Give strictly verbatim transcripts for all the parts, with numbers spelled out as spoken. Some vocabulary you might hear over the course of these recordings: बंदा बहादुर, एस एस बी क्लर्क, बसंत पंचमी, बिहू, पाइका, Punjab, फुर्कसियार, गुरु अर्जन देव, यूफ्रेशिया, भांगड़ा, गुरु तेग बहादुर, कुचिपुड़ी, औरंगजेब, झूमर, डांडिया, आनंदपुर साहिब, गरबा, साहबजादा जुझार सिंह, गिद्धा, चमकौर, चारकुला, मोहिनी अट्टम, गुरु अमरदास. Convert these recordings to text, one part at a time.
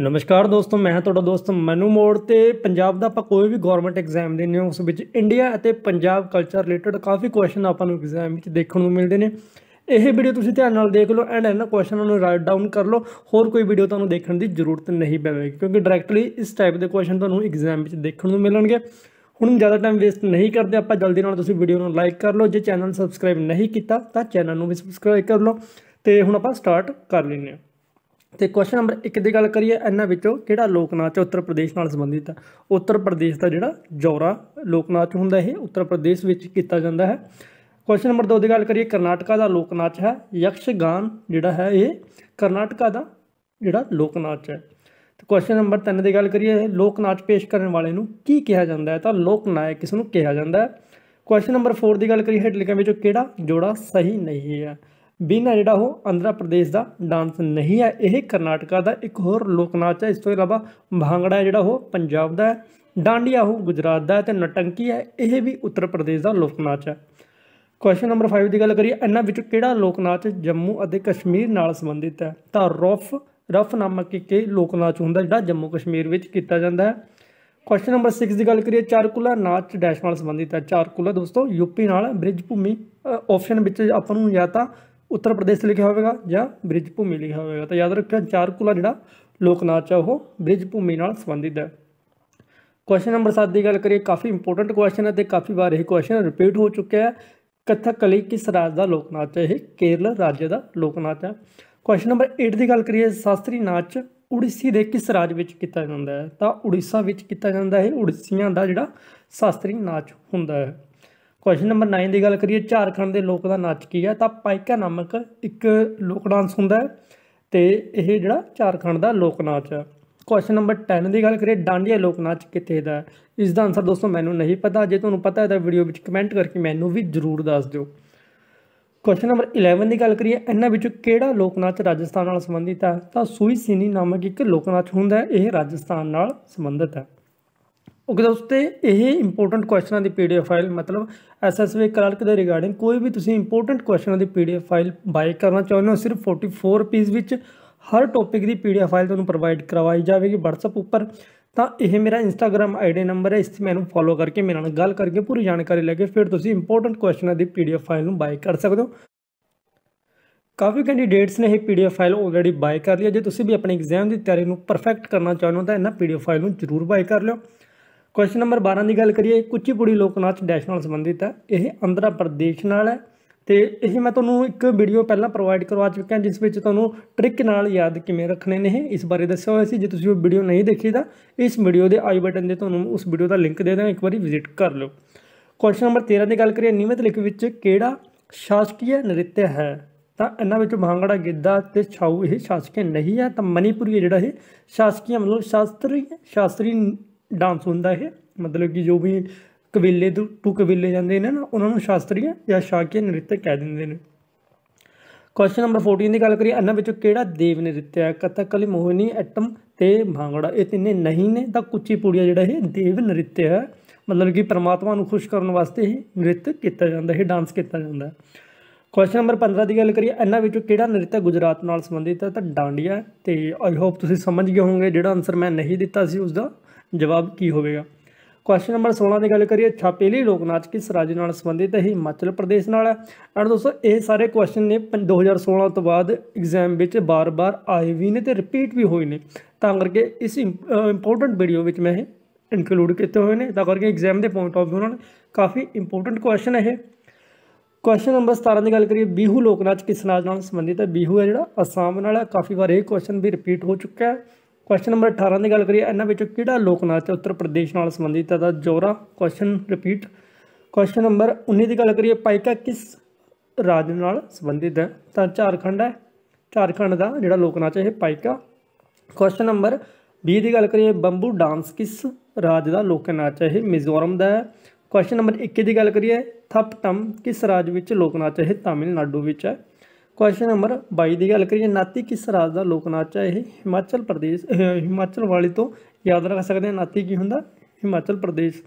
नमस्कार दोस्तों, मैं तुहाडा दोस्त मनु मोड़ ते पंजाब दा आपां कोई भी गवर्नमेंट एग्जाम देने उस विच इंडिया अते पंजाब कल्चर रिलेटेड काफ़ी क्वेश्चन आपां नूं एग्जाम विच देखण नूं मिलदे ने। यह वीडियो तुसीं ध्यान नाल देख लो एंड इन्हां क्वेश्चनां नूं राइट डाउन कर लो, होर कोई वीडियो तुहानूं देखण दी जरूरत नहीं पवेगी क्योंकि डायरैक्टली इस टाइप के क्वेश्चन तुहानूं एग्जाम विच देखण नूं मिलणगे। हुण ज़्यादा टाइम वेस्ट नहीं करते आपां, जल्दी नाल तुसीं वीडियो नूं लाइक कर लो। जे चैनल सबसक्राइब नहीं कीता तां चैनल नूं भी सबसक्राइब कर लो। ते हुण आपां स्टार्ट कर लैंदे हां। तो क्वेश्चन नंबर एक की गल करिए, इन्हां विचों किहड़ा लोक नाच उत्तर प्रदेश नाल संबंधित है। उत्तर प्रदेश का जिहड़ा जौरा लोक नाच हुंदा है उत्तर प्रदेश विच कीता जांदा है। क्वेश्चन नंबर दो की गल करिए, करनाटका का लोक नाच है यक्षगान, जिहड़ा है ये करनाटका का जिहड़ा लोक नाच है। तो क्वेश्चन नंबर तीन की गल करिए, लोक नाच पेश करने वाले नूं की कहा जाता है, तो लोक नायक किस नूं कहा जाता है। क्वेश्चन नंबर फोर की गल करिए, हेठ लिखिआं विचों किहड़ा जोड़ा सही नहीं है। बीना जिहड़ा वो आंध्र प्रदेश का डांस नहीं है, यह करनाटका का एक होर लोक नाच है। इस तो इलावा भांगड़ा है जिहड़ा वो पंजाब का है, डांडिया वो गुजरात का है, तो नटंकी है यह भी उत्तर प्रदेश का लोक नाच है। क्वेश्चन नंबर फाइव की गल करिए, इन्हां विचों किहड़ा लोक नाच जम्मू और कश्मीर नाल संबंधित है, तो रफ रफ नामक एक लोक नाच हुंदा जिहड़ा जम्मू कश्मीर विच कीता जांदा है। क्वेश्चन नंबर सिक्स की गल करिए, चारकुला नाच डैश नाल संबंधित है। चारकुला दोस्तों यूपी नाल ब्रिज भूमि ऑप्शन विच आपां नूं या तां उत्तर प्रदेश लिखा होगा या ब्रिज भूमि लिखा होगा, तो याद रखियो चारकुला जिहड़ा लोक नाच है वो ब्रिज भूमि नाल संबंधित है। क्वेश्चन नंबर सात की गल करिए, काफ़ी इंपोर्टेंट क्वेश्चन है तो काफ़ी बार यह क्वेश्चन रिपीट हो चुका है। कथकली किस राज्य का लोक नाच है, यह केरल राज्य का लोक नाच है। क्वेश्चन नंबर एट की गल करिए, शास्त्रीय नाच उड़ीसी के किस राज्य में किया जाता है, तो उड़ीसा में किया जाता है, उड़ीसिया का जिहड़ा शास्त्रीय नाच होता है। क्वेश्चन नंबर नाइन की गल करिए, झारखंड के लोग का नाच की है, तो पाइका नामक एक लोक डांस होता है, तो यह जिहड़ा झारखंड का लोक नाच है। क्वेश्चन नंबर टेन की गल करिए, डांडिया लोक नाच कितने का है, इसका आंसर दोस्तों मैनू नहीं पता, जे तुहानू पता है तो वीडियो विच कमेंट करके मैनू भी जरूर दस दिओ। क्वेश्चन नंबर इलेवन की गल करिए, इन्हां विचों किहड़ा लोक नाच राजस्थान नाल संबंधित है, तो सूई सीनी नामक एक लोक नाच होता है, यह राजस्थान नाल संबंधित है। ओके दोस्तों, यही इंपोर्टेंट क्वेश्चन की पी डी एफ फाइल, मतलब एस एस बी क्लर्क के रिगार्डिंग कोई भी तुम इंपोर्टेंट क्वेश्चन की P D F file buy करना चाहते हो, सिर्फ फोर्टी फोर रुपीज़ में हर टॉपिक की पी डी एफ फाइल तुम्हें प्रोवाइड करवाई जाएगी व्हाट्सएप उपर। तो यह मेरा इंस्टाग्राम आई डी नंबर है, इस मैं फॉलो करके मेरे नाल गल करके पूरी जानकारी लैके फिर तुम इंपोर्टेंट क्वेश्चन की P D F file buy कर सकते हो। काफ़ी कैंडीडेट्स ने यह P D F file already buy कर लिया। जो तुम भी अपने एग्जाम की तैयारी में परफेक्ट करना चाहते हो तो इन्हें पी डी एफ फाइल में जरूर बाय कर लो। क्वेश्चन नंबर बारह की गल करिए, कुचिपुड़ी लोक नाच डैश नाल संबंधित है, यह आंध्र प्रदेश नाल है, तो यह मैं तुम्हें एक वीडियो पहला प्रोवाइड करवा चुका जिस विच तुहानूं ट्रिक नाल याद किवें रखने ने इस बारे दस्सिया होया सी। जे तुसीं वीडियो नहीं देखी तो इस वीडियो के आई बटन से तुहानूं उस वीडियो का लिंक दे दें, एक बार विजिट कर लो। क्वेश्चन नंबर तेरह की गल करिए, नियमित लिख विच किहड़ा शासकीय नृत्य है, तो इन्हां विच भांगड़ा गिद्धा ते छाऊ यह शासकीय नहीं है, तो मणिपुरी जिहड़ा है शासकीय मतलब शास्त्रीय शास्त्रीय डांस होंदा है, मतलब कि जो भी कबीले तो टू कबीले जाते हैं ना उन्होंने शास्त्रीय या शाकीय नृत्य कह देंगे ने। क्वेश्चन नंबर फोर्टीन की गल करिए, इन्होंने किहड़ा देव नृत्य है, कथकली मोहिनी अट्टम ते भांगड़ा ये तीन नहीं ने, तो कुचिपुड़ी जिहड़ा है देव नृत्य है, मतलब कि परमात्मा को खुश करने वास्ते ही नृत्य किया जाता है, डांस किया जाता है। क्वेश्चन नंबर पंद्रह की गल करिए, इन्हां विचों किहड़ा नृत्य गुजरात नाल संबंधित है, तो डांडिया। तो आई होप तुसीं समझ गए होंगे जिहड़ा आंसर मैं नहीं दिता सी उसका जवाब की होगा। क्वेश्चन नंबर सोलह की गल करिए, छापेली लोक नाच किस राज्य नाल संबंधित है, हिमाचल प्रदेश नाल है। और दोस्तों ये सारे क्वेश्चन ने दो हज़ार सोलह तो बाद एग्जाम में बार बार आए भी ने ते रिपीट भी होए ने, तां करके इस इंपोर्टेंट वीडियो में मैं इनकलूड किए हुए हैं, तां करके एग्जाम के पॉइंट ऑफ व्यू उन्होंने काफ़ी इंपोर्टेंट क्वेश्चन है। क्वेश्चन नंबर सतारह की गल करिए, बिहू लोक नाच किस राज्य नाल संबंधित है, बिहू है जिहड़ा आसाम नाल है, काफ़ी बार ये क्वेश्चन भी रिपीट हो चुका है। क्वेश्चन नंबर अठारह की गल करिए, इन्हां विचों किहड़ा लोक नाच उत्तर प्रदेश नाल संबंधित है, जोरा क्वेश्चन रिपीट। क्वेश्चन नंबर उन्नीस की गल करिए, पाइका किस राज्य नाल संबंधित है, तो झारखंड है, झारखंड का जिहड़ा लोक नाच है पाइका। क्वेश्चन नंबर बीस की गल करिए, बंबू डांस किस राज्य का लोक नाच है, मिजोरम का है। क्वेश्चन नंबर इक्कीस की गल करिए, थपटम किस राज्य विच लोक नाच है, तमिलनाडु विच है। क्वेश्चन नंबर बाईस की गल करिए, नाती किस राज्य का लोक नाच है, यह हिमाचल प्रदेश हिमाचल वाले तो याद रख सकते हैं, नाती की होंदा हिमाचल प्रदेश।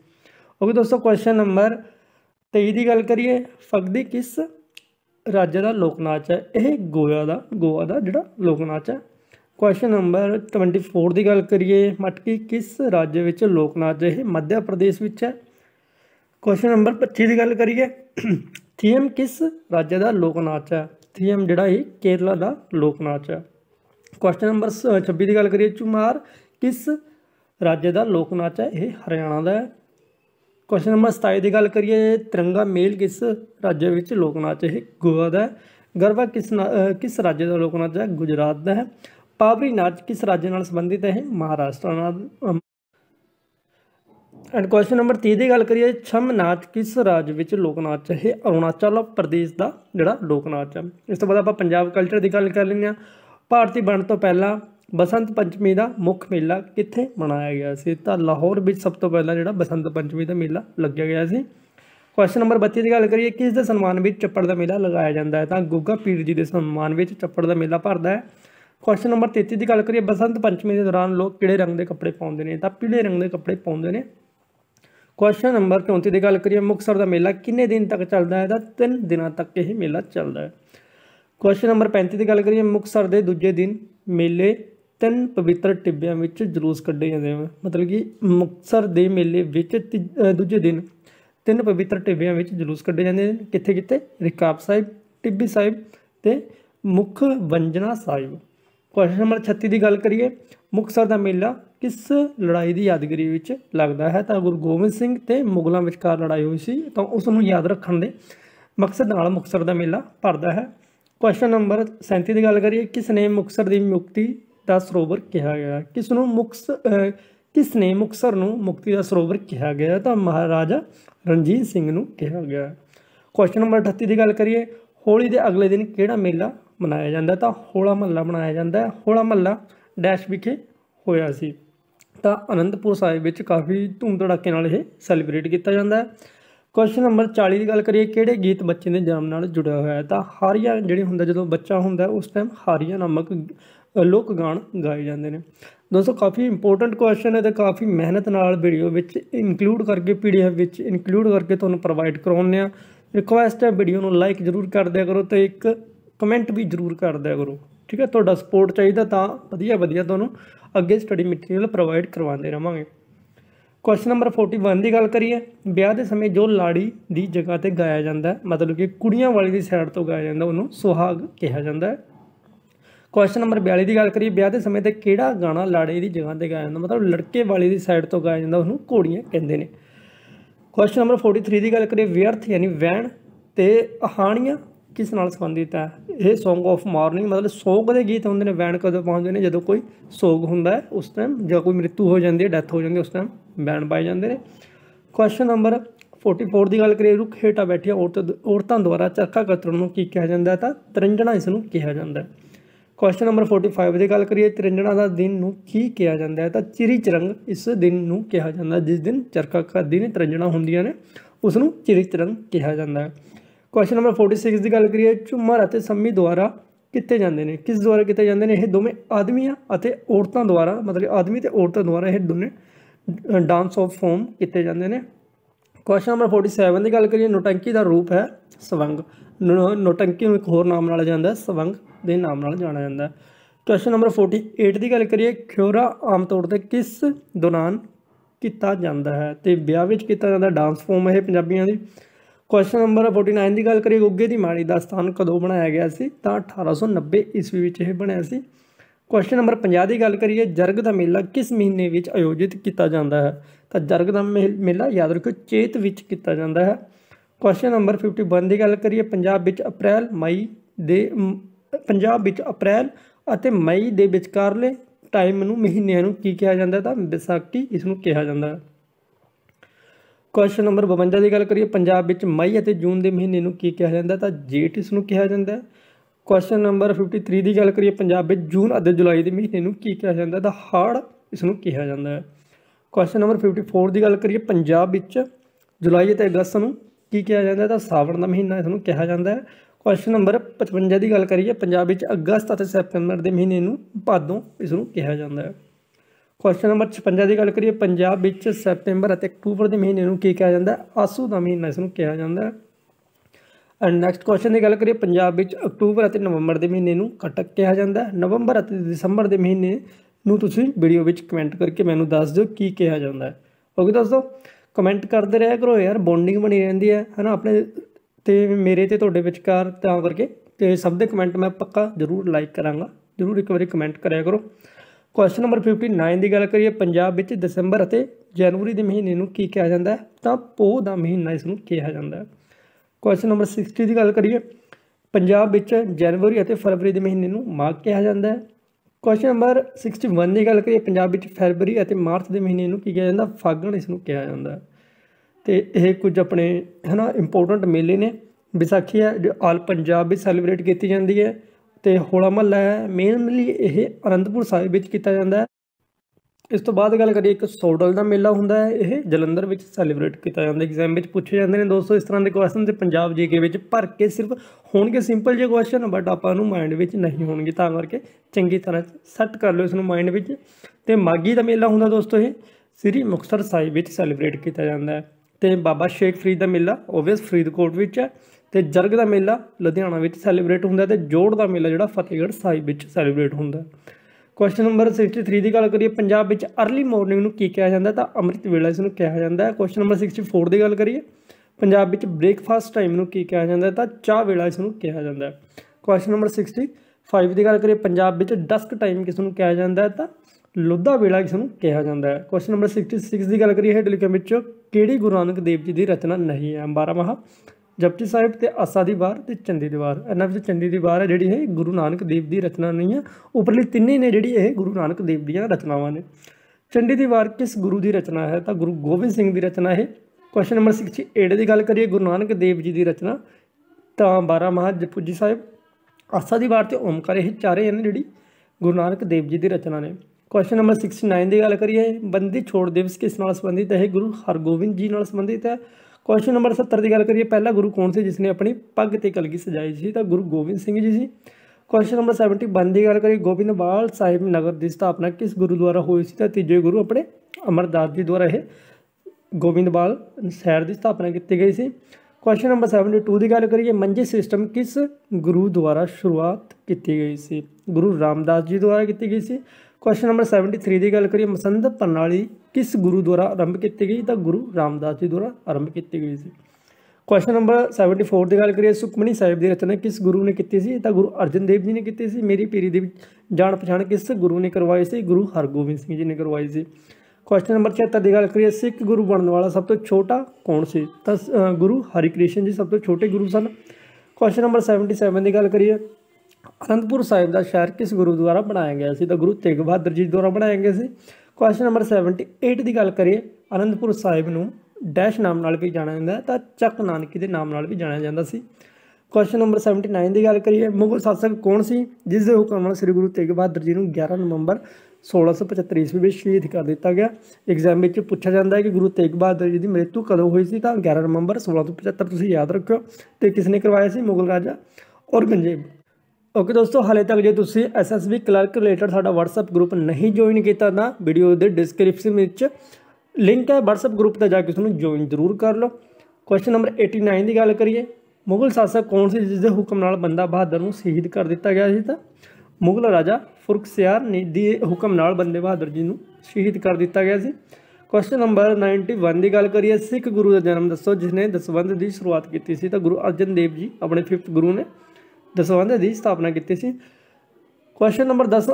ओके दोस्तों, क्वेश्चन नंबर तेईस की गल करिए, फगदी किस राज्य का लोक नाच है, यह गोवा का गोवा का जिहड़ा लोक नाच है। क्वेश्चन नंबर ट्वेंटी फोर की गल करिए मटकी किस राज्य विच लोक नाच है, मध्य प्रदेश विच है। क्वेश्चन नंबर पच्ची की गल करिए थीम किस राज्य का लोक नाच है, थीम जिहड़ा है केरला का लोक नाच है। क्वेश्चन नंबर छब्बीस की गल करिए झूमार किस राज्य का लोक नाच है, यह हरियाणा का है। क्वेश्चन नंबर सताई की गल करिए तिरंगा मेल किस राज्य विच लोक नाच है, गोवा का है। गरबा किस ना किस राज्य का लोक नाच है, गुजरात का है। पावरी नाच किस राज्य नाल संबंधित है, महाराष्ट्र नाल। एंड क्वेश्चन नंबर तीस की गल करिए छम नाच किस राज्य विच लोक नाच है, अरुणाचल प्रदेश का जिहड़ा लोक नाच है। इस तो बाद आपां पंजाब कल्चर की गल कर लैंदे हां। भारती बन तो पहला बसंत पंचमी का मुख्य मेला कित्थे मनाया गया सी, तां लाहौर में सब तो पहला जिहड़ा बसंत पंचमी का मेला लग्या गया सी। क्वेश्चन नंबर बत्ती की गल करिए किस दे सन्मान में चप्पड़ का मेला लगाया जाता है, तो गुग्गा पीर जी के सम्मान में चप्पड़ का मेला भरता है। क्वेश्चन नंबर तेती की गल करिए बसंत पंचमी के दौरान लोग किहड़े रंग के कपड़े पाते हैं, तो पीले रंग के कपड़े पाते हैं। क्वेश्चन नंबर चौंती की गल करिए मुक्तसर का मेला किन्ने दिन तक चलता है, तो तीन दिनों तक यह मेला चलता है। क्वेश्चन नंबर पैंती की गल करिए मुक्तसर के दूजे दिन मेले तीन पवित्र टिब्बियां विच जलूस कड्ढे जाते हैं, मतलब कि मुक्तसर के मेले दूजे दिन तीन पवित्र टिब्बियां विच जलूस कड्ढे जाते हैं, कित्थे कित्थे, रिकाब साहिब, टिब्बी साहिब ते मुख वंजना साहिब। क्वेश्चन नंबर छत्तीस की गल करिए मुक्तसर का मेला किस लड़ाई की यादगिरी विच लगता है, तो गुरु गोबिंद सिंह ते मुगलों विचकार लड़ाई हुई सी, तो उसनूं याद रखण दे मकसद नाल मुक्तसर का मेला भरदा है। क्वेश्चन नंबर सैंती की गल करिए किसने मुक्तसर की मुक्ति का सरोवर कहा गया, किसनूं मुक्तसर किसने मुक्तसर नूं मुक्ति का सरोवर कहा गया, तो महाराजा रणजीत सिंह नूं कहा गया। क्वेश्चन नंबर अड़तीस की गल करिए होली के अगले दिन केड़ा मेला मनाया जाता है, तो होला महला मनाया जाता है। होला महला डैश विखे होया सी, तो आनंदपुर साहिब विच काफ़ी धूम धड़ाके नाल यह सैलीब्रेट किया जाता है। क्वेश्चन नंबर चालीस की गल करिए किहड़े गीत बच्चे के जन्म नाल जुड़िया हुआ है, तो हारिया जिहड़ी हुंदा जदों बच्चा हुंदा उस टाइम हारिया नामक लोक गान गाए जाते हैं। दोस्तों काफ़ी इंपोर्टेंट क्वेश्चन है, तो काफ़ी मेहनत नाल वीडियो विच इनकलूड करके पी डी एफ विच इनकलूड करके तुहानूं प्रोवाइड करवाने आ। रिक्वेस्ट है वीडियो नूं लाइक जरूर कर दिया करो, तो एक कमेंट भी जरूर कर दिया करो, ठीक है। तुहाडा सपोर्ट चाहिए तां वधिया वधिया तुहानूं अगे स्टडी मटीरियल प्रोवाइड करवाते रहांगे। क्वेश्चन नंबर फोर्टी वन की गल करिए ब्याह के समय जो लाड़ी की जगह पर गाया जाता है, मतलब कि कुड़ियां वाली की साइड तो गाया जाता, उन्होंने सुहाग कहा जाता है। क्वेश्चन नंबर बयाली की गल करिए ब्याह के समय पर किहड़ा गाना लाड़े की जगह पर गाया जाता, मतलब लड़के वाली की साइड तो गाया जाता, उन्होंने घोड़ियाँ कहते हैं। क्वेश्चन नंबर फोर्टी थ्री की गल करिए व्यर्थ यानी वैन ते कहानियाँ किस नाल संबंधित है, यह सोंग ऑफ मॉर्निंग, मतलब सोग के गीत होंगे ने। वैन कदों पाते हैं, जो कोई सोग होंदा है उस टाइम, जब कोई मृत्यु हो जाती है, डैथ हो जाती है, उस टाइम वैन पाए जाते हैं। क्वेश्चन नंबर फोर्टी फोर की गल करिए रुख हेठा बैठिया औरत औरतों द्वारा चरखा कतरण की कहा जाता है, तो तरंजणा इसनूं कहा जाता है। क्वेश्चन नंबर फोर्टी फाइव की गल करिए तिरंजणा का दिन नूं की कहा जाता है, तो चिरी चरंग इस दिन नूं कहा जाता है, जिस दिन चरखा करदी ने तिरंजणा हुंदियां ने उसनूं चिरी चरंग कहा जाता है। क्वेश्चन नंबर फोर्टी सिक्स की गल करिए झूमर और सम्मी द्वारा किए जाते हैं, किस द्वारा किए जाते हैं, यह दोवें आदमियों और औरतों द्वारा, मतलब आदमी तो औरतों द्वारा यह दोनों डांस ऑफ फॉर्म किए जाते हैं। क्वेश्चन नंबर फोर्टी सैवन की गल करिए नौटंकी का रूप है सवंग, नो नौटंकी एक होर नाम नाल जाता है, सवंग के नाम नाल जाना जाता है। क्वेश्चन नंबर फोर्टी एट की गल करिए खियोरा आम तौर पर किस दौरान किया जाता है, तो ब्याह विच किया जाता डांस फॉर्म है पंजाबियों की। क्वेश्चन नंबर फोर्टी नाइन की गल करिए गुग्गे की माड़ी का स्थान कदों बनाया गया सी, तो अठारह सौ नब्बे ईस्वी में यह बनया सी। क्वेश्चन नंबर पचास की गल करिए जरग का मेला किस महीने में आयोजित किया जाता है, तो जरग का मे मेला याद रखो चेत में किया जाता है। क्वेश्चन नंबर फिफ्टी वन की गल करिए पंजाब विच अप्रैल मई दे पंजाब विच अप्रैल अते मई दे विचकारले टाइम नूं महीनिਆਂ ਨੂੰ ਕੀ ਕਿਹਾ ਜਾਂਦਾ, ਤਾਂ ਵਿਸਾਖੀ ਇਸ ਨੂੰ ਕਿਹਾ ਜਾਂਦਾ ਹੈ। क्वेश्चन नंबर बवंजा की गल करिए पंजाब विच मई अते जून के महीने ਨੂੰ ਕੀ ਕਿਹਾ ਜਾਂਦਾ, ਤਾਂ ਜੇਠ ਇਸ ਨੂੰ ਕਿਹਾ ਜਾਂਦਾ ਹੈ। क्वेश्चन नंबर फिफ्टी थ्री की गल करिए पंजाब विच जून अते जुलाई के महीने ਨੂੰ ਕੀ ਕਿਹਾ ਜਾਂਦਾ, ਤਾਂ ਹਾੜ ਇਸ ਨੂੰ ਕਿਹਾ ਜਾਂਦਾ ਹੈ। क्वेश्चन नंबर फिफ्टी फोर की गल करिए पंजाब विच जुलाई अते अगस्त ਨੂੰ ਕੀ ਕਿਹਾ ਜਾਂਦਾ, ਤਾਂ ਸਾਵਣ ਦਾ ਮਹੀਨਾ ਇਸ ਨੂੰ ਕਿਹਾ ਜਾਂਦਾ ਹੈ। क्वेश्चन नंबर पचपंजा की गल करिए पंजाब विच अगस्त और सैप्टेंबर के महीने नूं भादों इस नूं कहा जाता है। क्वेश्चन नंबर छपंजा की गल करिए पंजाब विच सैप्टेंबर और अक्टूबर के महीने नूं की कहा जाता है, आसू का महीना इस नूं कहा जाता है। नैक्सट क्वेश्चन की गल करिए पंजाब में अक्टूबर और नवंबर के महीने में कटक कहा जाता है। नवंबर और दिसंबर के महीने में तुसीं वीडियो में कमेंट करके मैं दस दो की कहा जाता है। ओके दोस्तों कमेंट करते रहा करो यार, बॉन्डिंग बनी रही है है ना अपने तो मेरे तो तुहाडे विचकार, तां करके तो सब के कमेंट मैं पक्का जरूर लाइक कराँगा, जरूर एक बार कमेंट कराया करो। क्वेश्चन नंबर फिफ्टी नाइन की गल करिए पंजाब में दिसंबर और जनवरी के महीने में की कहा जाता है, तो पो का महीना इसनूं कहा जाता है। क्वेश्चन नंबर सिक्सटी की गल करिए पंजाब में जनवरी और फरवरी के महीने में माघ कहा जाता है। क्वेश्चन नंबर सिक्सटी वन की गल करिए पंजाब में फरवरी और मार्च के महीने में की कहा जाता है, फागण इसनूं कहा जाता है। तो यह कुछ अपने है ना इंपोर्टेंट मेले ने, विसाखी है जो ऑल पंजाब में सैलीब्रेट की जाती है, तो होला महला है मेनली यह आनंदपुर साहिब में किया जाता है। इस तो बाद गल करिए एक सोडल का मेला होंदा है, यह जलंधर में सैलीब्रेट किया जाता है। एग्जाम में पूछे जाते हैं दोस्तों इस तरह के क्वेश्चन, तो पंजाब जी के भर के सिर्फ होंगे सिंपल जे क्वेश्चन, बट आप माइंड में नहीं होंगे, तां करके चंगी तरह सैट कर लो इस माइंड में। तो माघी का मेला होंदा दोस्तों यह श्री मुक्तसर साहिब में सैलीब्रेट किया जाता है। तो बाबा शेख फरीद का मेला ओवियस फरीदकोट में है, तो जरग का मेला लुधियाना में सैलीब्रेट होंदा, तो जोड़ का मेला जो फतेहगढ़ साहिब में सैलीब्रेट होंदा। क्वेश्चन नंबर सिक्सटी थ्री की गल करिए पंजाब में अर्ली मॉर्निंग में की कहा जाता है, तो अमृत वेला इसनूं कहा जाता है। क्वेश्चन नंबर सिक्सटी फोर की गल करिए पंजाब में ब्रेकफास्ट टाइम में की कहा जाता है, तो चाह वेला इसनूं कहा जाता है। क्वेश्चन नंबर सिक्सटी फाइव की गल करिए पंजाब में डस्क टाइम किसनूं कहा जाता है, तो लुद्धा वेला किसनूं कहा जाता है। क्वेश्चन नंबर सिक्सटी सिक्स की गल करिए हेठ लिखिआं विचों किहड़ी गुरु नानक देव जी की रचना नहीं है, बारामाह, जपजी साहिब, तो आसा की वार, तो चंडी की वार। इन्हां विच चंडी की वार है जिहड़ी है गुरु नानक देव की रचना नहीं है, उपरली तिन्ने ने जिहड़ी है गुरु नानक देव दीआं रचनावां ने। चंडी की वार किस गुरु की रचना है, तो गुरु गोबिंद सिंह की रचना है। क्वेश्चन नंबर सिक्सटी एट की गल करिए गुरु नानक देव जी की रचना, तो बारामाह, जपजी साहिब, आसा की वार तो ओमकार, यह चारे ने जिहड़ी गुरु नानक देव जी की रचना ने। क्वेश्चन नंबर सिक्सटी नाइन की गल करिए बंदी छोड़ दिवस किस नाल संबंधित है, गुरु हरगोबिंद जी नाल संबंधित है। क्वेश्चन नंबर सत्तर की गल करिए पहला गुरु कौन से जिसने अपनी पग ते कलगी सजाई थी, तो गुरु गोबिंद सिंह जी सी। क्वेश्चन नंबर सैवनटी वन की गल करिए गोबिंदवाल साहिब नगर की स्थापना किस गुरु द्वारा हुई थी, तो तीजे गुरु अपने अमरदास जी द्वारा यह गोबिंदवाल शहर की स्थापना की गई थी। क्वेश्चन नंबर सैवनटी टू की गल करिए मंजी सिस्टम किस गुरु द्वारा शुरुआत की गई थी, गुरु रामदास जी द्वारा की गई थी। क्वेश्चन नंबर सैवनटी थ्री की गल करिए मसंद प्रणाली किस गुरु द्वारा आरंभ की गई, तो गुरु रामदास जी द्वारा आरंभ की गई थी। क्वेश्चन नंबर सैवनटी फोर की गल करिए सुखमनी साहिब की रचना किस गुरु ने की थी, तो गुरु अर्जन देव जी ने की थी। मेरी पीरी दी जान पछाण किस गुरु ने करवाई थी, गुरु हरगोबिंद सिंह जी ने करवाई थी। क्वेश्चन नंबर छिहत्तर की गल करिए सिख गुरु बनने वाला सब तो छोटा कौन से, तो गुरु हरिकृष्ण जी सब तो छोटे गुरु सन। क्वेश्चन नंबर सैवनटी सैवन की गल करिए आनंदपुर साहिब का शहर किस गुरु द्वारा बनाया गया सी, तो गुरु तेग बहादुर जी द्वारा बनाया गया सी। क्वेश्चन नंबर सैवनटी एट की गल करिए आनंदपुर साहिब नूं डैश नाम नाल भी जाना जाता है, तो चक नानकी के नाम नाल भी जाना जाता सी। क्वेश्चन नंबर सैवनटी नाइन की गल करिए मुगल शासक कौन सी जिस दे हुकम नाल श्री गुरु तेग बहादुर जी नूं ग्यारह नवंबर सोलह सौ पचहत्तर ईस्वी में शहीद कर दिता गया। एग्जाम में पूछा जाता है कि गुरु तेग बहादुर जी की मृत्यु कदों हुई सी, तो ग्यारह नवंबर सोलह सौ पचहत्तर तुसीं याद रखियो। तो किसने करवाया सी, मुगल राजा औरंगजेब। ओके okay, दोस्तों हाले तक जो तुसी एस एस बी क्लर्क related साडा व्हाट्सएप ग्रुप नहीं ज्वाइन किया ना, वीडियो के डिस्क्रिप्शन में लिंक है व्हाट्सएप ग्रुप का, जाके उसनूं ज्वाइन जरूर कर लो। क्वेश्चन नंबर एटी नाइन की गल करिए मुगल शासक कौन से जिसके हुक्म नाल बंदा बहादुर नूं शहीद कर दिता गया सी, तो मुगल राजा फुर्कसियार ने दी हुक्म नाल बंदे बहादुर जी नूं शहीद कर दिता गया सी। क्वेश्चन नंबर नाइनटी वन की गल करिए सिख गुरु का जन्म दसो जिसने दसवंध की शुरुआत की थी, तो गुरु अर्जन देव जी अपने फिफ्थ गुरु ने दसवंध की स्थापना की थी। क्वेश्चन नंबर दस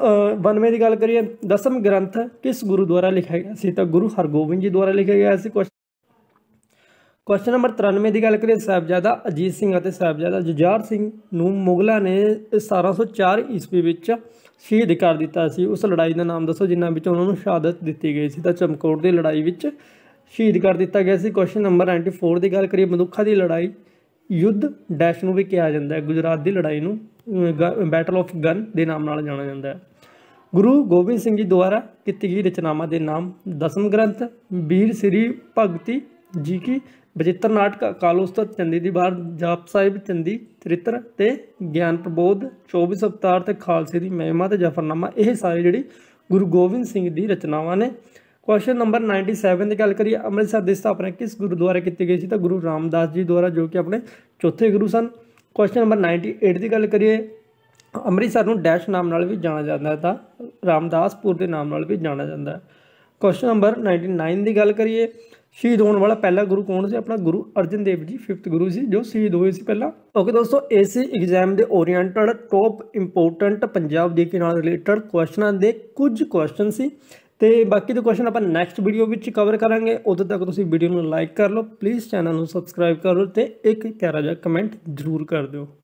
बानवे की गल करिए दसम ग्रंथ किस गुरु द्वारा लिखा गया सी, तो गुरु हरगोबिंद जी द्वारा लिखा गया सी। क्वेश्चन नंबर तिरानवे की गल करिए साहबजादा अजीत सिंह और साहबजादा जुझार सिंह नूं मुगलों ने सतारह सौ चार ईस्वी में शहीद कर दिता सी। उस लड़ाई का नाम दसो जिन्हां विच उन्हां नूं शहादत दी गई सी, तो चमकौर की लड़ाई में शहीद कर दिता गया सी। क्वेश्चन नंबर नाइनटी फोर की गल करिए बंदूकां की लड़ाई युद्ध डैश में भी कहा जाता है, गुजरात की लड़ाई में बैटल ऑफ गन के नाम नाल जाना जाता है। गुरु गोबिंद सिंह जी द्वारा की गई रचनावां के नाम दसम ग्रंथ, वीर श्री भगती जी की, बचित्र नाटक, अकाल उस्तव, चंडी दी वार, जाप साहिब, चंडी चरित्र, ते ज्ञान प्रबोध, चौबीस अवतार, ते खालसे की महिमा, ते जफरनामा। यह सारी जिहड़ी गुरु गोबिंद सिंह की रचनावां ने। क्वेश्चन नंबर नाइनटी सैवन की गल करिए, अमृतसर की स्थापना किस गुरु द्वारा की गई थी तो गुरु रामदास जी द्वारा, जो कि अपने चौथे गुरु सन। क्वेश्चन नंबर नाइनटी एट की गल करिए, अमृतसर को डैश नाम नाल भी जाना जाता है तो रामदासपुर के नाम नाल भी जाना जाता है। क्वेश्चन नंबर नाइनटी नाइन की गल करिए, शहीद होने वाला पहला गुरु कौन से, अपना गुरु अर्जन देव जी फिफ्थ गुरु से जो शहीद हुए थे पहला। ओके दोस्तों, इस एग्जाम के ओरिएंटेड टॉप इंपोर्टेंट पंजाब के रिलेटेड क्वेश्चन के कुछ क्वेश्चन से, तो बाकी के क्वेश्चन आप नैक्सट वीडियो में कवर करांगे। उदों तक तुम वीडियो में लाइक कर लो, प्लीज़ चैनल में सबसक्राइब करो तो एक प्यारा जिहा कमेंट जरूर कर दो।